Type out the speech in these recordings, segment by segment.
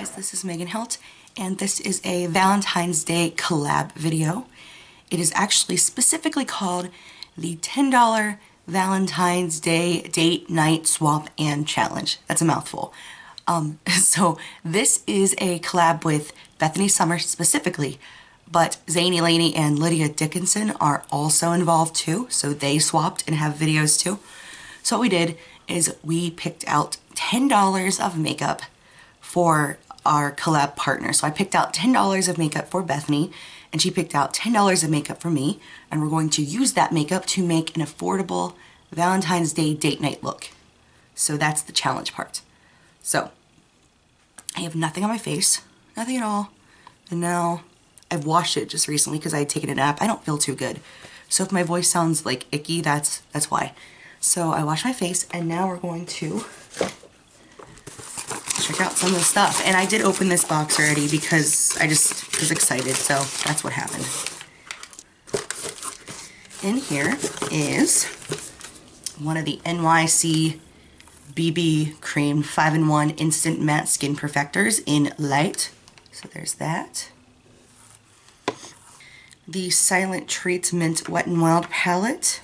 guys, this is Megan Hilt, and this is a Valentine's Day collab video. It is actually specifically called the $10 Valentine's Day Date Night Swap and Challenge. That's a mouthful. So this is a collab with Bethany Summer specifically, but Zainey Laney and Lydia Dickinson are also involved too, so they swapped and have videos too. So what we did is we picked out $10 of makeup for our collab partner. So I picked out $10 of makeup for Bethany, and she picked out $10 of makeup for me, and we're going to use that makeup to make an affordable Valentine's Day date night look. So that's the challenge part. So I have nothing on my face, nothing at all, and now I've washed it just recently because I had taken a nap. I don't feel too good. So if my voice sounds like icky, that's why. So I washed my face, and now we're going to check out some of the stuff. And I did open this box already because I just was excited, so that's what happened. In here is one of the NYC BB Cream 5-in-1 Instant Matte Skin Perfectors in Light. So there's that. The Silent Treatment Wet n' Wild Palette.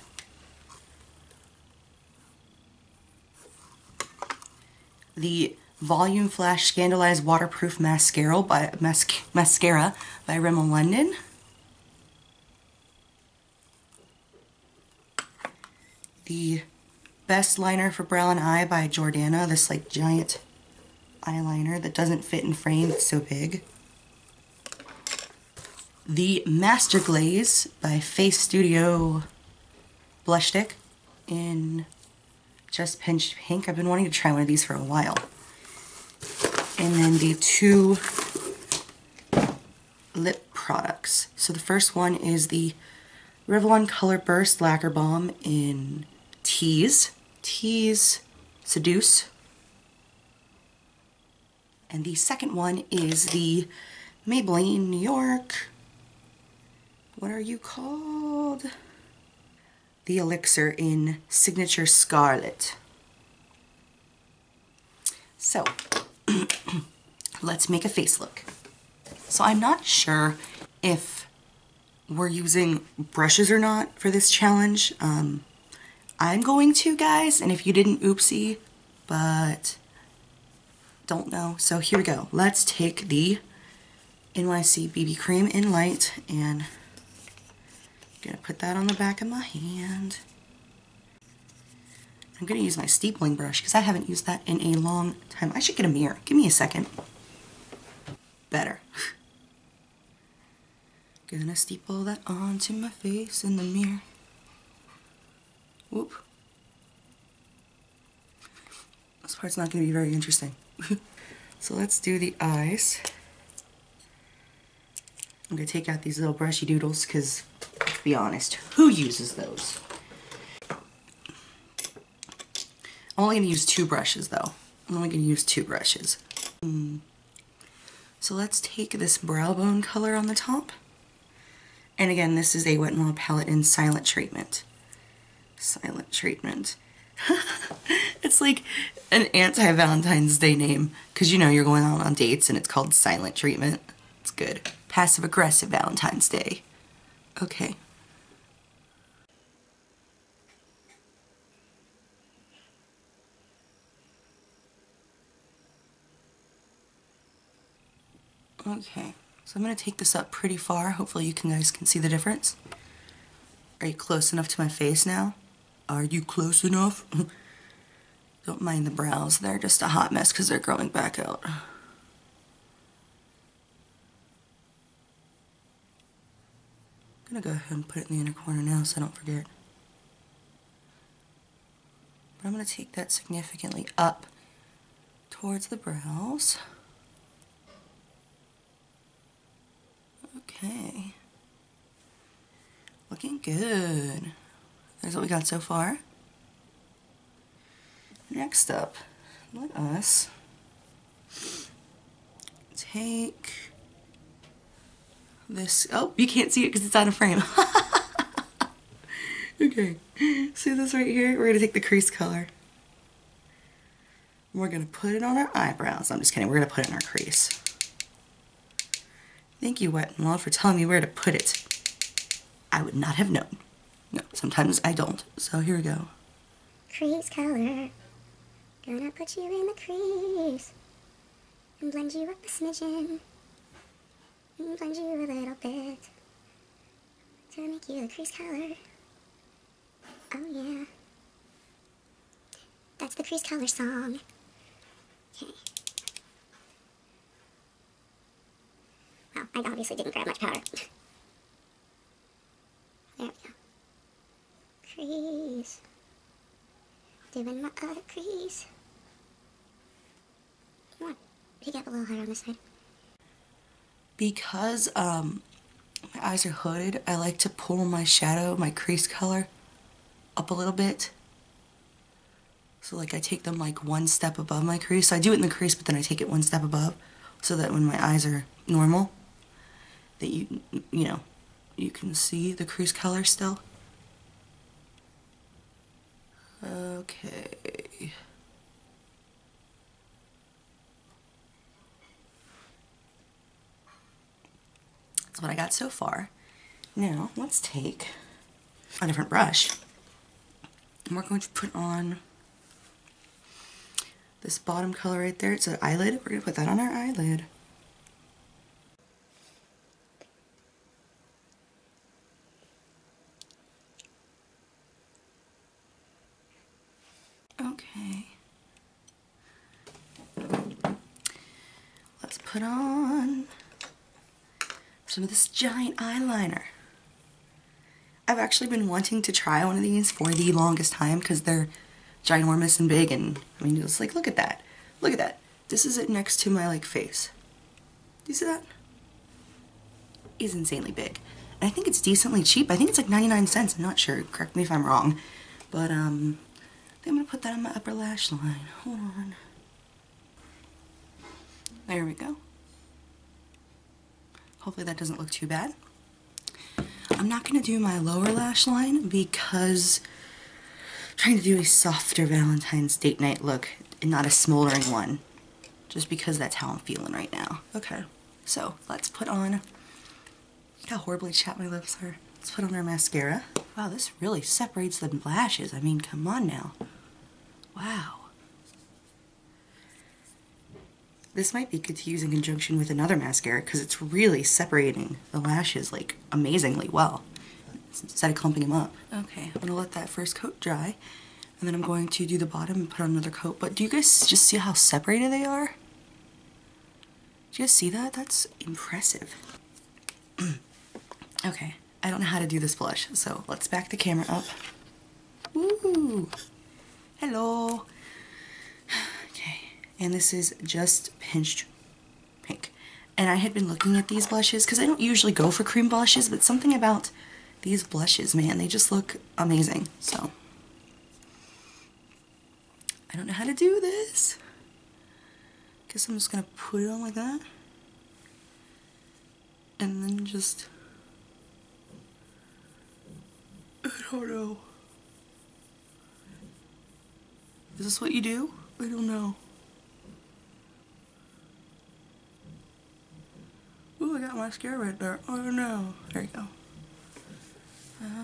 The Volume Flash Scandalized Waterproof Mascara by Rimmel London. The Best Liner for Brow and Eye by Jordana, this like giant eyeliner that doesn't fit in frame, it's so big. The Master Glaze by Face Studio Blush Stick in Just Pinched Pink. I've been wanting to try one of these for a while. And then the two lip products. So the first one is the Revlon Color Burst Lacquer Balm in Tease Seduce. And the second one is the Maybelline New York, what are you called? The Elixir in Signature Scarlet. So let's make a face look. So I'm not sure if we're using brushes or not for this challenge. I'm going to, guys, and if you didn't, oopsie, but don't know. So here we go. Let's take the NYC BB Cream in Light, and I'm going to put that on the back of my hand. I'm going to use my steepling brush because I haven't used that in a long time. I should get a mirror. Give me a second. Better. Gonna steeple that onto my face in the mirror. Whoop. This part's not going to be very interesting. So let's do the eyes. I'm going to take out these little brushy doodles because, to be honest, who uses those? I'm only going to use two brushes, though. I'm only going to use two brushes. So let's take this brow bone color on the top. And again, this is a Wet n' Wild palette in Silent Treatment. Silent Treatment. It's like an anti-Valentine's Day name, because you know you're going out on dates and it's called Silent Treatment. It's good. Passive-aggressive Valentine's Day. Okay. Okay, so I'm going to take this up pretty far. Hopefully you guys can see the difference. Are you close enough to my face now? Are you close enough? Don't mind the brows. They're just a hot mess because they're growing back out. I'm going to go ahead and put it in the inner corner now so I don't forget. But I'm going to take that significantly up towards the brows. Okay, looking good. There's what we got so far. Next up, let us take this, oh, you can't see it because it's out of frame. Okay, see this right here? We're gonna take the crease color. We're going to put it on our eyebrows. I'm just kidding. We're going to put it in our crease. Thank you, Wet n' Wild, for telling me where to put it. I would not have known. No, sometimes I don't. So here we go. Crease color. Gonna put you in the crease. And blend you up a smidgen. And blend you a little bit. To make you the crease color. Oh, yeah. That's the crease color song. Okay. Well, I obviously didn't grab much powder. There we go. Crease. Doing my other crease. Come on. Pick up a little higher on this side. Because my eyes are hooded, I like to pull my shadow, my crease color, up a little bit. So like I take them like one step above my crease. So I do it in the crease, but then I take it one step above so that when my eyes are normal, that you know, you can see the crease color still. Okay. That's what I got so far. Now, let's take a different brush. And we're going to put on this bottom color right there. It's an eyelid. We're going to put that on our eyelid. Okay. Let's put on some of this giant eyeliner. I've actually been wanting to try one of these for the longest time because they're ginormous and big, and I mean, just like, look at that. Look at that. This is it next to my like face. Do you see that? It's insanely big. And I think it's decently cheap. I think it's like 99 cents. I'm not sure. Correct me if I'm wrong. But I think I'm gonna put that on my upper lash line. Hold on. There we go. Hopefully that doesn't look too bad. I'm not gonna do my lower lash line because trying to do a softer Valentine's date night look and not a smoldering one, just because that's how I'm feeling right now. Okay, so let's put on, look how horribly chapped my lips are. Let's put on our mascara. Wow, this really separates the lashes. I mean, come on now. Wow. This might be good to use in conjunction with another mascara because it's really separating the lashes like amazingly well. Instead of clumping them up. Okay, I'm gonna let that first coat dry, and then I'm going to do the bottom and put on another coat. But do you guys just see how separated they are? Do you guys see that? That's impressive. Okay, I don't know how to do this blush, so let's back the camera up. Ooh, hello. Okay, and this is Just Pinched Pink. And I had been looking at these blushes because I don't usually go for cream blushes, but something about these blushes, man, they just look amazing. So, I don't know how to do this. Guess I'm just gonna put it on like that. And then just, I don't know. Is this what you do? I don't know. Ooh, I got mascara right there. Oh no. There you go.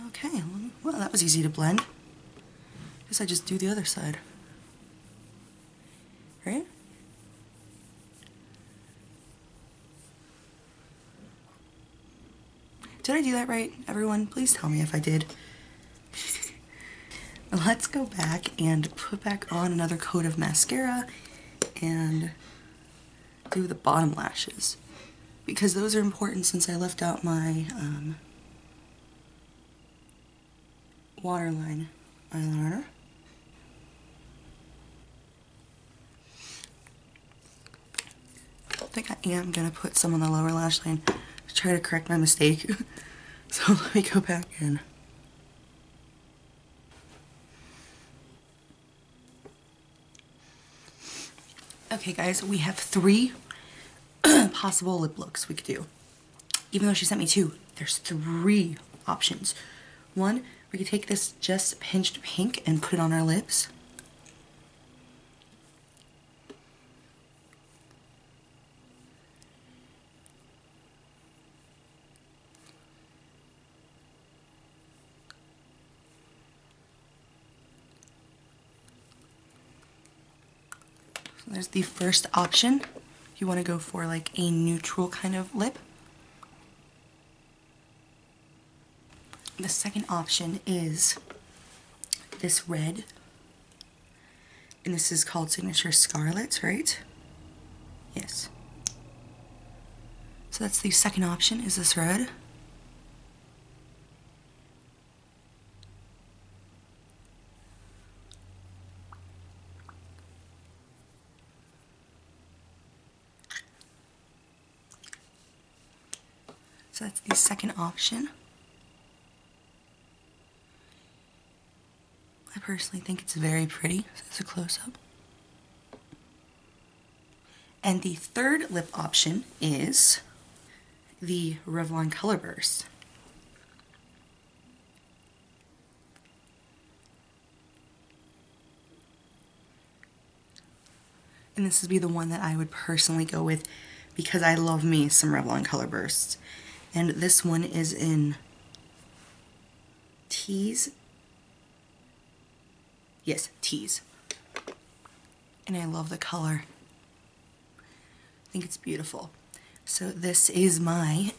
Okay, well that was easy to blend. I guess I just do the other side. Right? Did I do that right, everyone? Please tell me if I did. Let's go back and put back on another coat of mascara and do the bottom lashes. Because those are important since I left out my waterline eyeliner. I think I am going to put some on the lower lash line to try to correct my mistake. So let me go back in. Okay guys, we have 3 possible lip looks we could do. Even though she sent me 2, there's 3 options. 1, we can take this Just Pinched Pink and put it on our lips. There's the first option. You want to go for like a neutral kind of lip. The second option is this red, and this is called Signature Scarlet, right? Yes. So that's the second option, is this red. So that's the second option. I personally think it's very pretty, so that's a close-up. And the third lip option is the Revlon Color Burst. And this would be the one that I would personally go with because I love me some Revlon Color Bursts. And this one is in Tease. Yes, Tease. And I love the color. I think it's beautiful. So this is my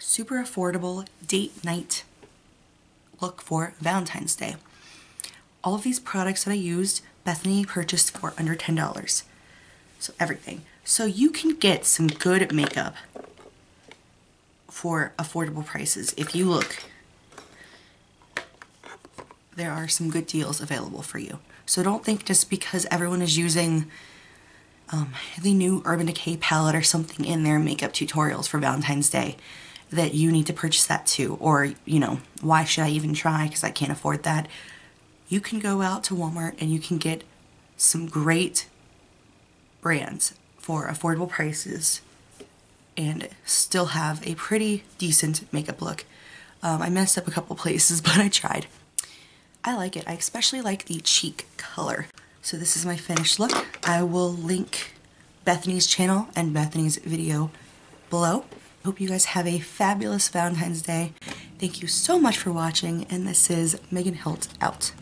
super affordable date night look for Valentine's Day. All of these products that I used, Bethany purchased for under $10. So everything. So you can get some good makeup for affordable prices. If you look, there are some good deals available for you. So don't think just because everyone is using the new Urban Decay palette or something in their makeup tutorials for Valentine's Day that you need to purchase that too. Or, you know, why should I even try because I can't afford that. You can go out to Walmart and you can get some great brands for affordable prices and still have a pretty decent makeup look. I messed up a couple places, but I tried. I like it. I especially like the cheek color. So this is my finished look. I will link Bethany's channel and Bethany's video below. Hope you guys have a fabulous Valentine's Day. Thank you so much for watching, and this is Megan Hilt out.